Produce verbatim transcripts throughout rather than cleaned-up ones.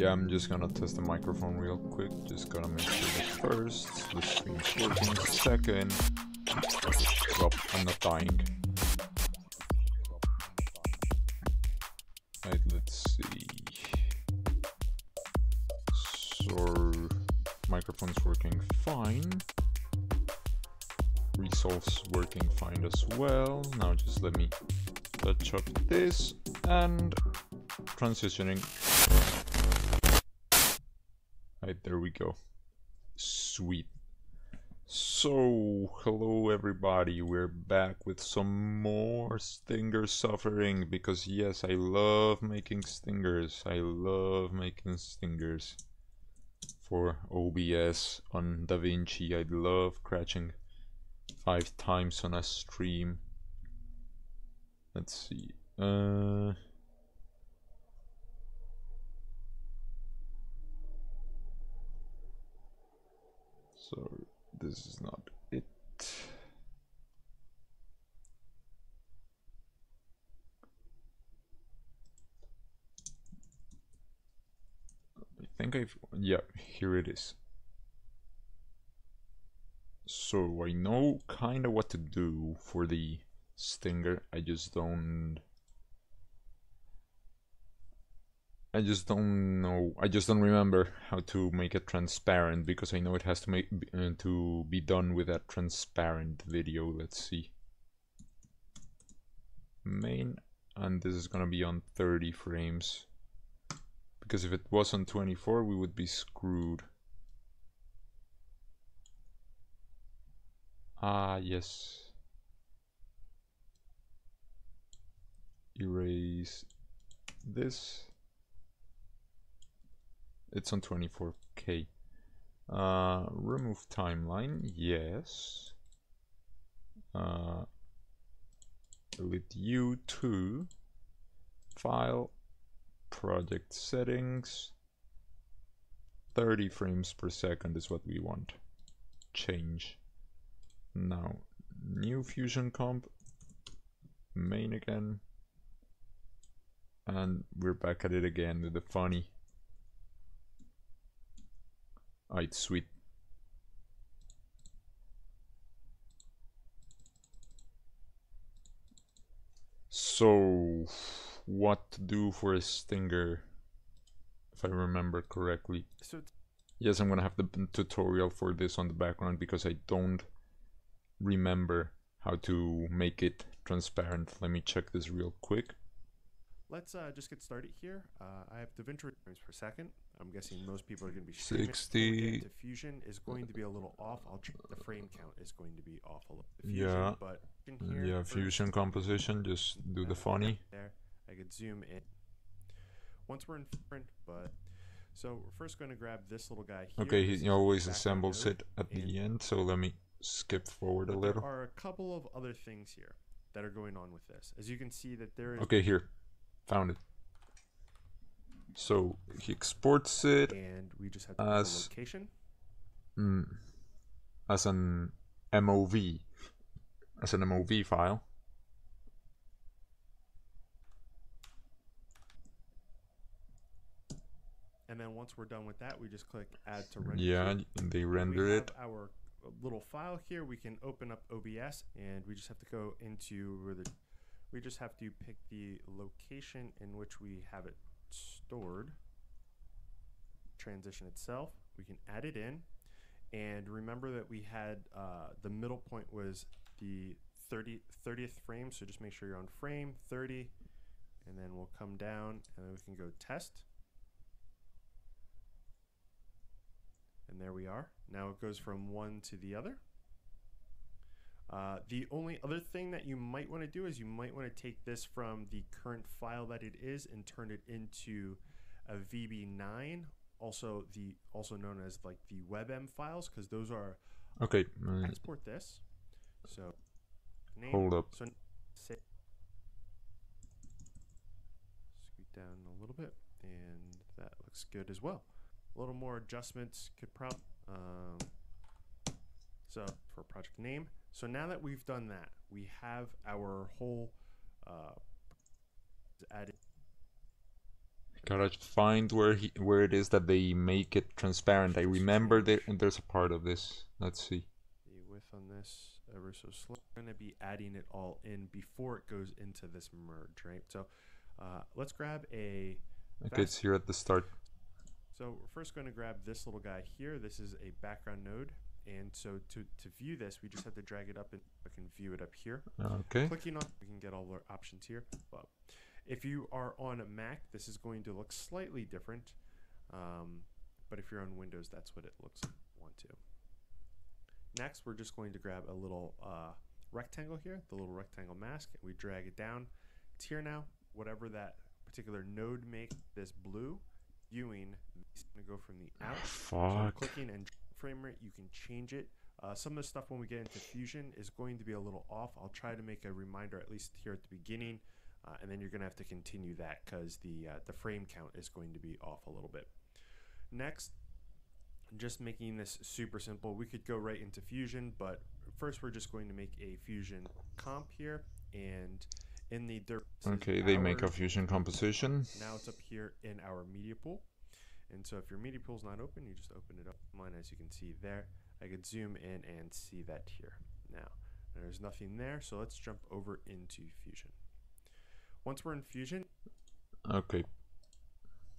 Yeah, I'm just gonna test the microphone real quick. Just gotta make sure that first the stream's working. Second, drop, I'm not dying. Right, let's see. So, microphone's working fine. Resolve's working fine as well. Now just let me touch up this and transitioning. Right, there we go. Sweet. So, hello everybody, we're back with some more stinger suffering, because yes, I love making stingers. I love making stingers for O B S on DaVinci. I love crashing five times on a stream. Let's see. Uh... So this is not it. I think I've, yeah, here it is. So I know kind of what to do for the stinger. I just don't, I just don't know. I just don't remember how to make it transparent, because I know it has to make uh, to be done with a transparent video. Let's see. Main, and this is gonna be on thirty frames, because if it was on twenty-four, we would be screwed. Ah, yes. Erase this. It's on twenty-four K. Uh, remove timeline, yes. Uh, delete U two. File, project settings. thirty frames per second is what we want. Change. Now, new Fusion comp. Main again. And we're back at it again with the funny. Alright, sweet. So, what to do for a stinger, if I remember correctly. So yes, I'm gonna have the tutorial for this on the background, because I don't remember how to make it transparent. Let me check this real quick. Let's uh, just get started here. Uh, I have DaVinci frames per second. I'm guessing most people are going to be streaming. sixty. Fusion is going to be a little off. I'll check the frame count is going to be off a little. Fusion, yeah. But here yeah. Fusion composition. Just do the funny. There. I could zoom in. Once we're in print, but so we're first going to grab this little guy here. Okay, he always assembles it at the end. So let me skip forward a little. There are a couple of other things here that are going on with this. As you can see that there is. Okay, here. Found it. So he exports it, and we just have to as location mm, as an M O V, as an M O V file. And then once we're done with that, we just click Add to Render. Yeah, and they render we it. Have our little file here. We can open up O B S, and we just have to go into where the. We just have to pick the location in which we have it stored. Transition itself, we can add it in, and remember that we had uh, the middle point was the thirtieth frame, so just make sure you're on frame thirty, and then we'll come down and then we can go test, and there we are. Now it goes from one to the other. Uh, the only other thing that you might want to do is you might want to take this from the current file that it is and turn it into a V B nine, also the also known as like the WebM files, because those are okay. Uh, export this. So name, hold up. So sit, scoot down a little bit, and that looks good as well. A little more adjustments could probably. Um, so for project name. So now that we've done that, we have our whole uh, added. gotta find where he, where it is that they make it transparent. I remember there, and there's a part of this. Let's see. The width on this ever so slow. We're gonna be adding it all in before it goes into this merge, right? So uh, let's grab a. Okay, it's here at the start. So we're first going to grab this little guy here. This is a background node. And so to, to view this, we just have to drag it up and I can view it up here. Okay. Clicking on, we can get all our options here. But if you are on a Mac, this is going to look slightly different. Um, but if you're on Windows, that's what it looks like you want to. Next, we're just going to grab a little uh, rectangle here, the little rectangle mask. And we drag it down. It's here now. Whatever that particular node makes, this blue viewing, it's going to go from the out. Fuck. So clicking and frame rate, you can change it. Uh, some of the stuff when we get into Fusion is going to be a little off. I'll try to make a reminder at least here at the beginning, uh, and then you're going to have to continue that because the uh, the frame count is going to be off a little bit. Next, just making this super simple, we could go right into Fusion, but first we're just going to make a Fusion comp here, and in the dirt. Okay, they make a Fusion composition. Now it's up here in our media pool. And so if your media pool's not open, you just open it up. Mine, as you can see there, I could zoom in and see that here. Now, there's nothing there, so let's jump over into Fusion. Once we're in Fusion. Okay,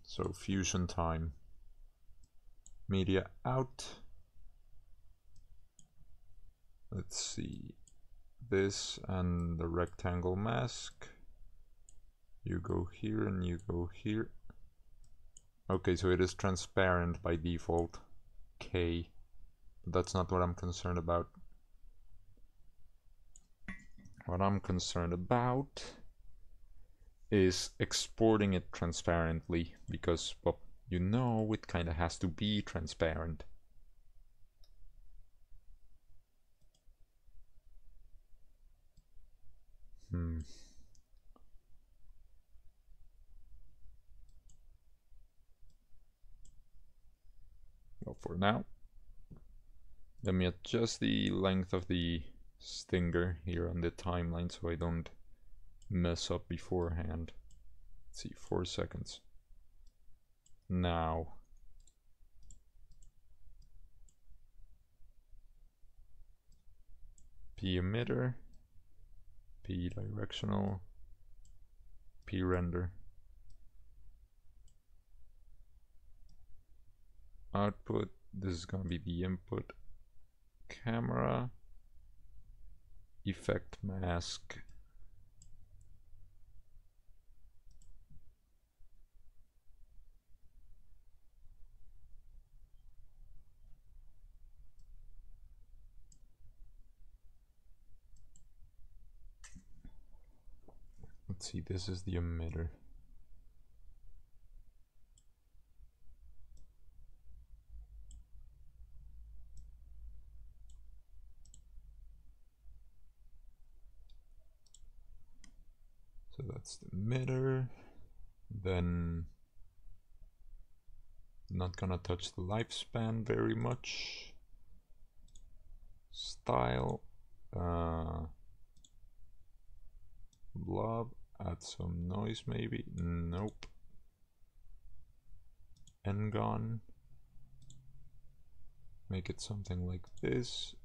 so Fusion time. Media out. Let's see. This and the rectangle mask. You go here and you go here. Okay, so it is transparent by default. K. That's not what I'm concerned about. What I'm concerned about is exporting it transparently because, well, you know, it kind of has to be transparent. Hmm. Well, for now, let me adjust the length of the stinger here on the timeline so I don't mess up beforehand. Let's see, four seconds. Now. P emitter. P directional, P render, output. This is going to be the input, camera, effect mask, see, this is the emitter. So that's the emitter. Then not gonna touch the lifespan very much. Style, uh, blob. Add some noise maybe? Nope. And gone. Make it something like this.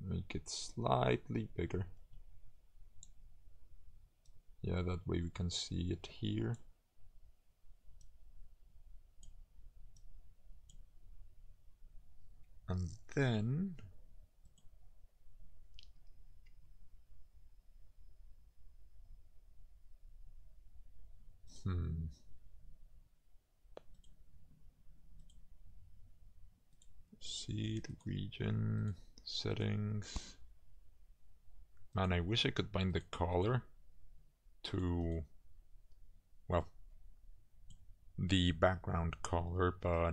Make it slightly bigger. Yeah, that way we can see it here. And then Hmm. seed, region, settings. Man, I wish I could bind the color to, well, the background color, but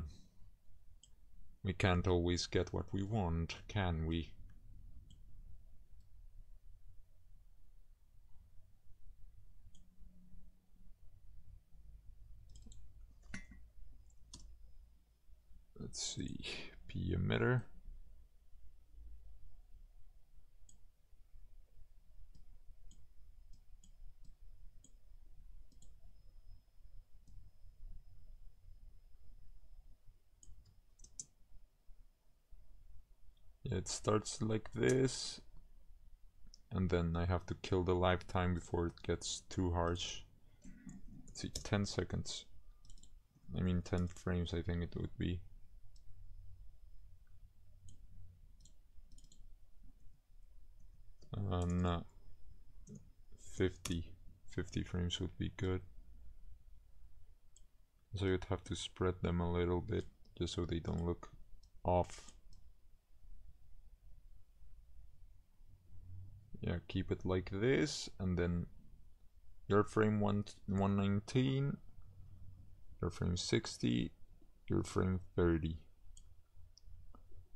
we can't always get what we want, can we? Let's see, P emitter. it starts like this, and then I have to kill the live time before it gets too harsh. Let's see, ten seconds. I mean ten frames I think it would be. Uh, no, fifty, fifty frames would be good. So you'd have to spread them a little bit, just so they don't look off. Yeah, keep it like this, and then your frame one nineteen, your frame sixty, your frame thirty.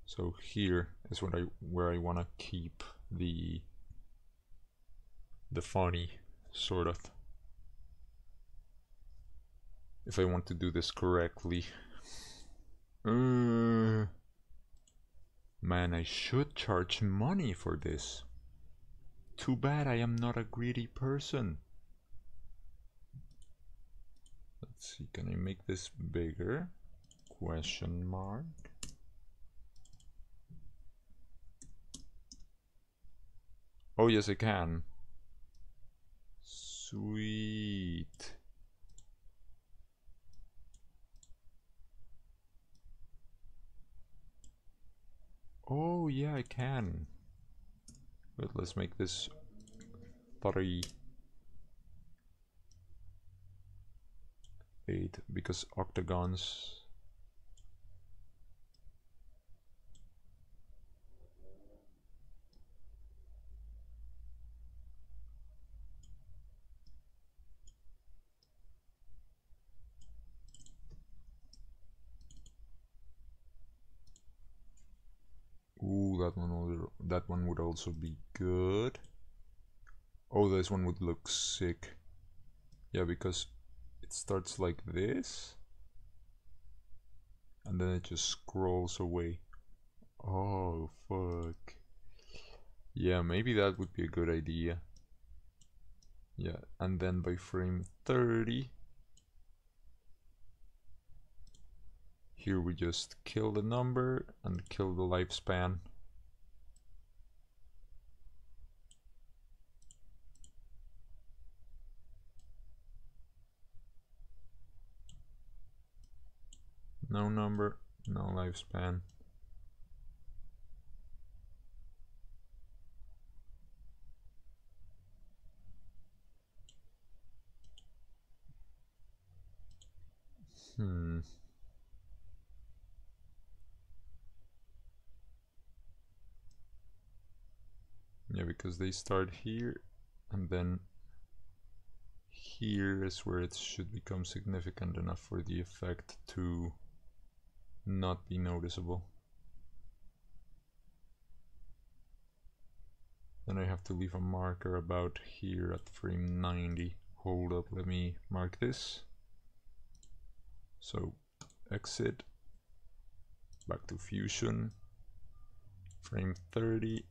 So here is what I where I want to keep the the funny sort of. If I want to do this correctly. Uh, man, I should charge money for this. Too bad I am not a greedy person. Let's see, can I make this bigger? Question mark. Oh yes, I can. Sweet. Oh yeah, I can. But let's make this three eight because octagons. Ooh, that one will, that one would also be good. Oh, this one would look sick. Yeah, because it starts like this, and then it just scrolls away. Oh, fuck. Yeah, maybe that would be a good idea. Yeah, and then by frame thirty, here we just kill the number and kill the lifespan. No number, no lifespan. Hmm. Yeah, because they start here, and then here is where it should become significant enough for the effect to not be noticeable. Then I have to leave a marker about here at frame ninety. Hold up, let me mark this. So exit, back to Fusion, frame thirty.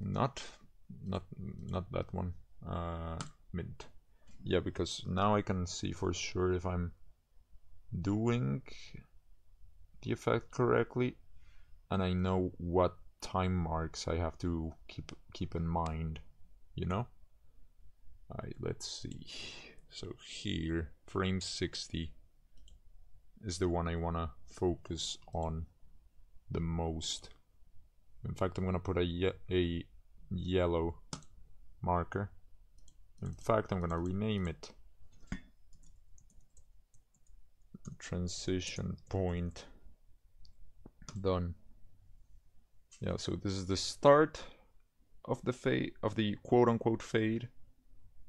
Not, not, not that one. Uh, mid. Yeah, because now I can see for sure if I'm doing the effect correctly, and I know what time marks I have to keep keep in mind. You know. Alright, let's see. So here, frame sixty is the one I wanna focus on the most. In fact, I'm gonna put a ye a yellow marker. In fact, I'm gonna rename it transition point. Done. Yeah, so this is the start of the fade, of the quote-unquote fade.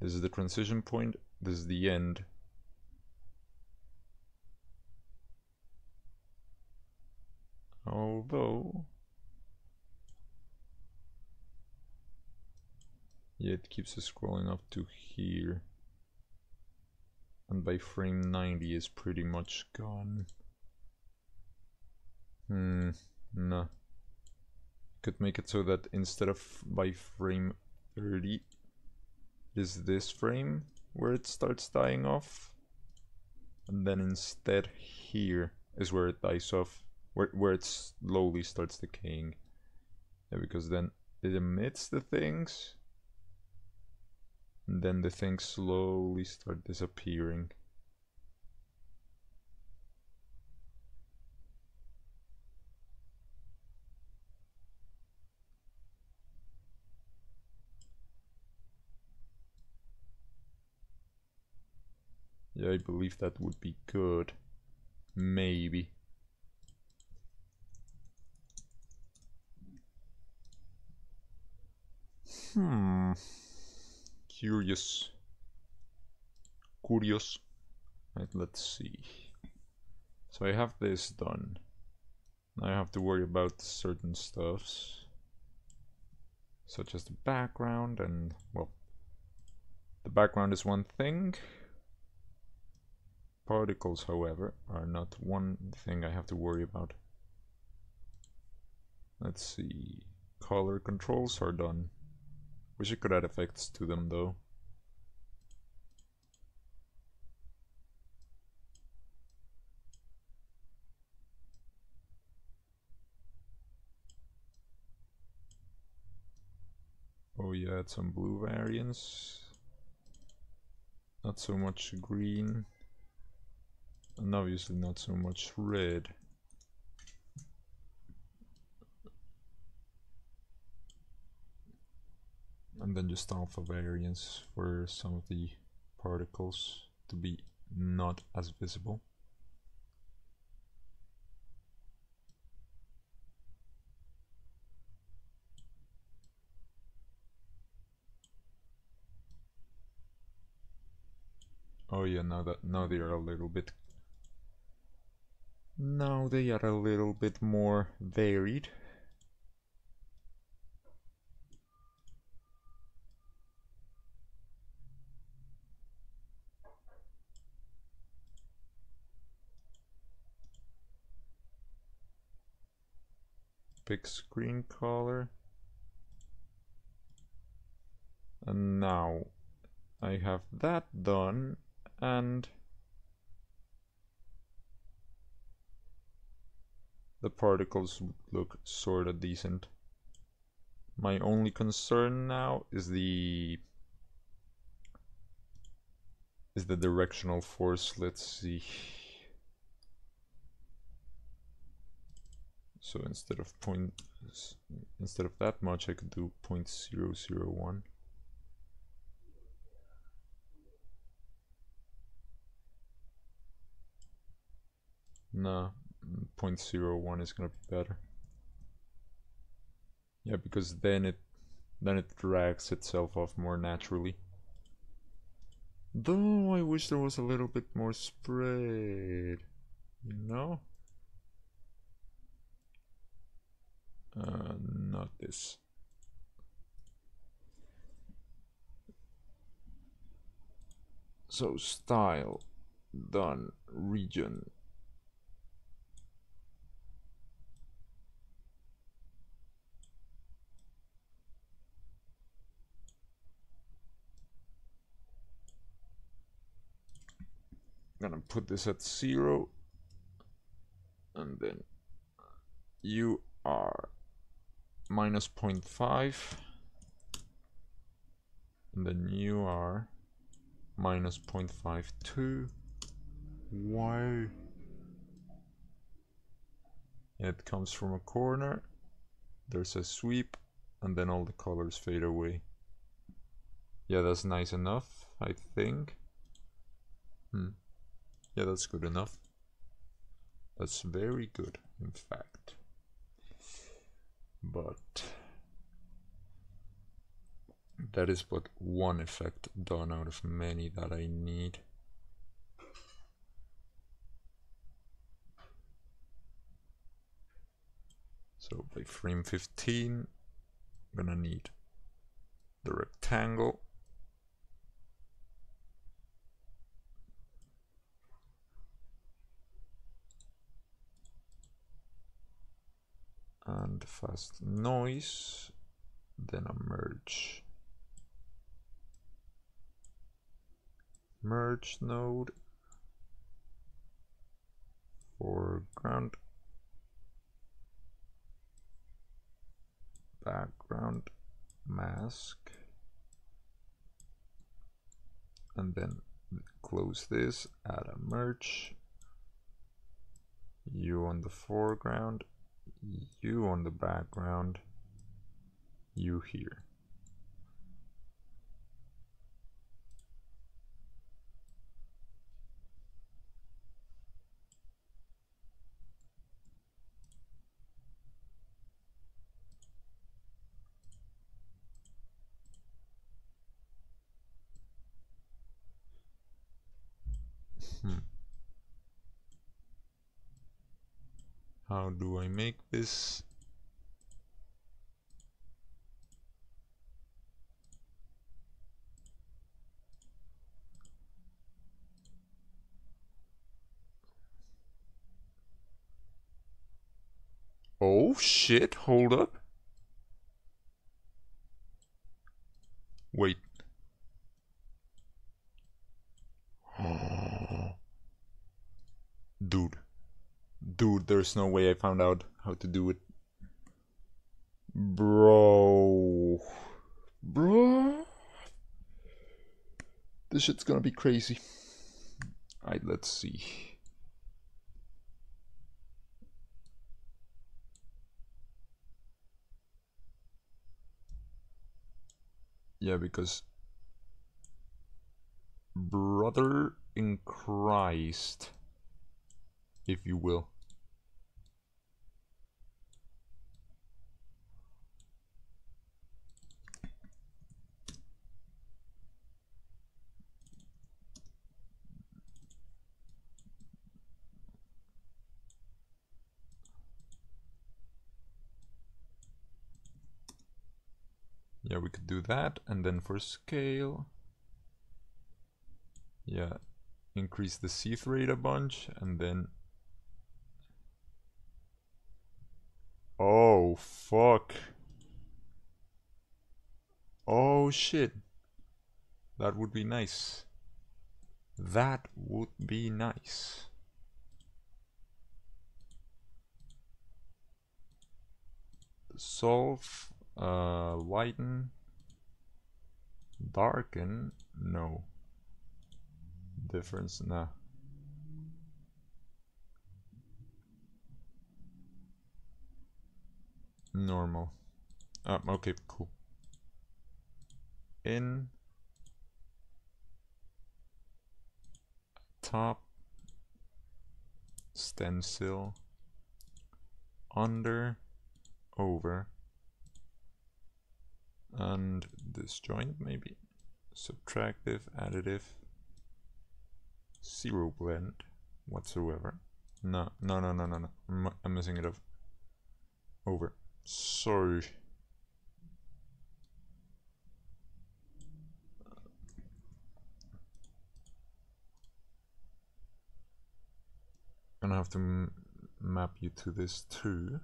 This is the transition point. This is the end. Although. Yeah, it keeps us scrolling up to here. And by frame ninety is pretty much gone. Hmm, nah. Could make it so that instead of by frame thirty, is this frame where it starts dying off. And then instead here is where it dies off. where, where it slowly starts decaying. Yeah, because then it emits the things, and then the things slowly start disappearing. Yeah, I believe that would be good. Maybe. Hmm. Curious. Curious. Right, let's see. So I have this done. Now I have to worry about certain stuffs, such as the background and, well, the background is one thing. Particles, however, are not one thing I have to worry about. Let's see. Color controls are done. Wish I could add effects to them, though. Oh yeah, add some blue variants. Not so much green. And obviously not so much red. And then just alpha variants for some of the particles to be not as visible. Oh yeah, now that now they are a little bit Now they are a little bit more varied. Pick screen color. And now I have that done, and the particles would look sort of decent. My only concern now is the is the directional force. Let's see. So instead of point instead of that much, I could do zero point zero zero one. Nah. zero point zero one is gonna be better. Yeah, because then it then it drags itself off more naturally. Though I wish there was a little bit more spread, you know? Uh, not this. So style done, region. Gonna put this at zero, and then you are minus zero point five, and then you are minus zero point five two. Why? It comes from a corner, there's a sweep, and then all the colors fade away. Yeah, that's nice enough, I think. Hmm. Yeah, that's good enough. That's very good, in fact. But that is but one effect done out of many that I need. So by frame fifteen, I'm gonna need the rectangle. And fast noise, then a merge. Merge node, foreground, background mask, and then close this, add a merge, you on the foreground, you on the background, you here. Hmm. How do I make this? Oh shit, hold up. Wait. Dude, dude, there's no way I found out how to do it. Bro, bro, this shit's gonna be crazy. All right, let's see. Yeah, because brother in Christ, if you will. Yeah, we could do that, and then for scale, yeah, increase the seed rate a bunch, and then oh fuck. Oh shit. That would be nice. That would be nice. Solve, uh, lighten, darken, no. Difference, nah. Normal. Um, okay, cool. In top stencil under over and disjoint maybe subtractive additive zero blend whatsoever. No, no, no, no, no, no. I'm, I'm messing it up. Over. Sorry. I'm gonna have to m map you to this too.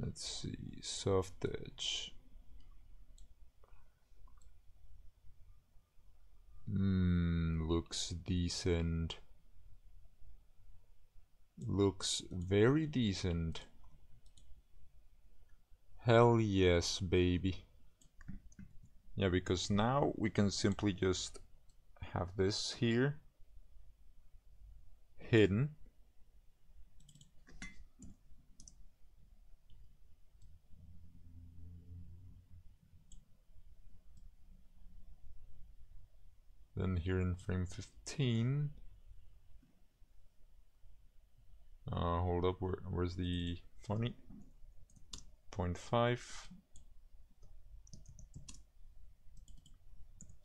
Let's see, soft edge. Mm, looks decent. Looks very decent. Hell yes, baby. Yeah, because now we can simply just have this here hidden. Then here in frame fifteen, uh, hold up, where, where's the funny? zero point five,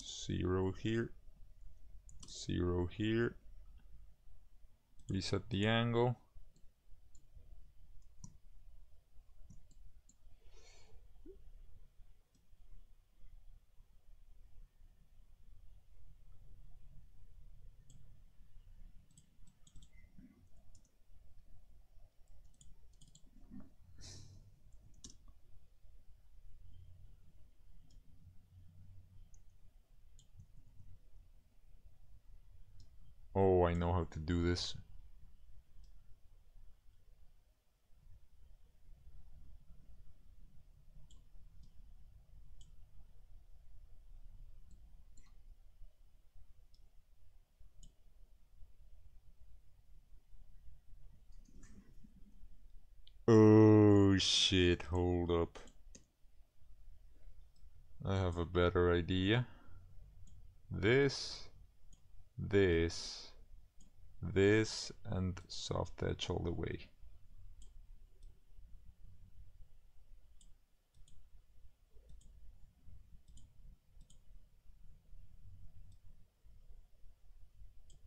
zero here, zero here, reset the angle, know how to do this. Oh shit, hold up. I have a better idea. This, this, this, and soft edge all the way.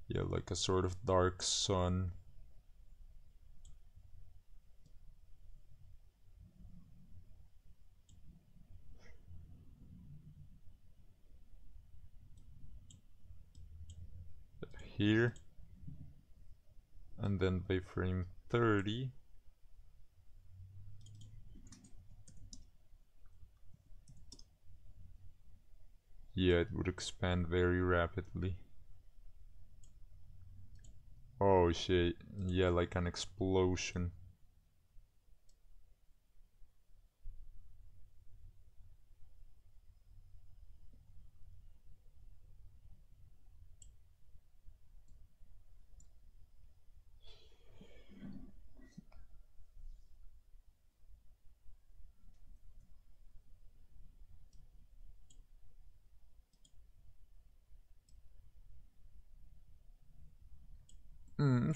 Yeah, like a sort of dark sun. Here, and then by frame thirty, yeah, it would expand very rapidly. Oh shit, yeah, like an explosion.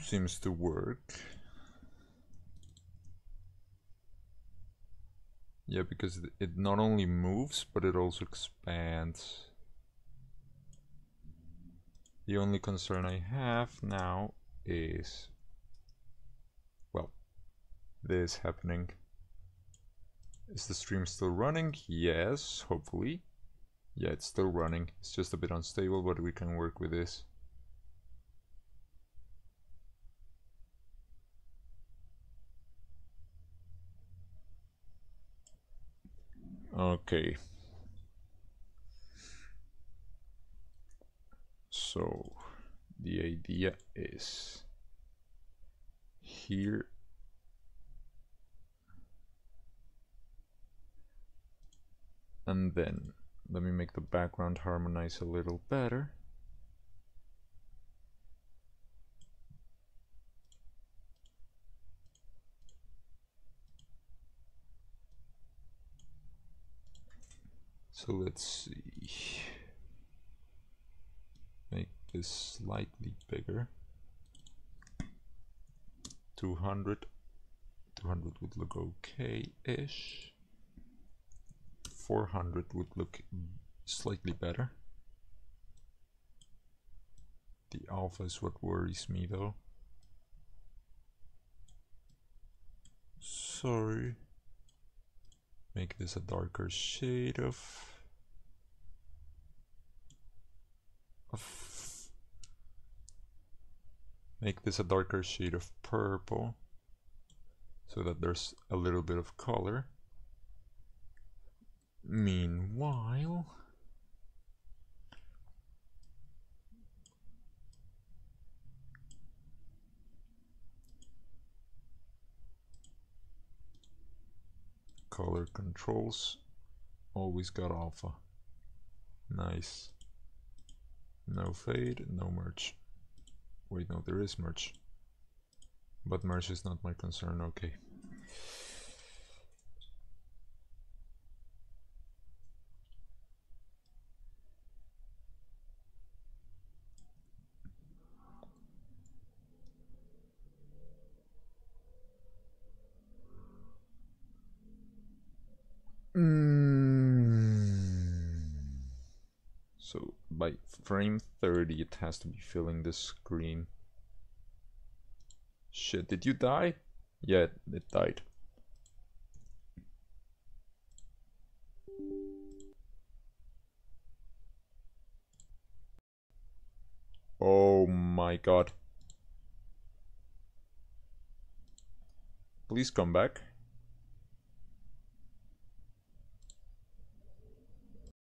Seems to work. Yeah, because it not only moves, but it also expands. The only concern I have now is, well, this happening. Is the stream still running? Yes, hopefully. Yeah, it's still running. It's just a bit unstable, but we can work with this. Okay, so the idea is here, and then let me make the background harmonize a little better. So let's see, make this slightly bigger, two hundred, two hundred would look okay-ish, four hundred would look slightly better. The alpha is what worries me though. Sorry. Make this a darker shade of, of make this a darker shade of purple so that there's a little bit of color. Meanwhile, color controls, always got alpha. Nice. No fade, no merge. Wait, no, there is merge. But merge is not my concern, okay. So by frame thirty it has to be filling the screen. Shit, did you die? Yeah, it died. Oh my god. Please come back.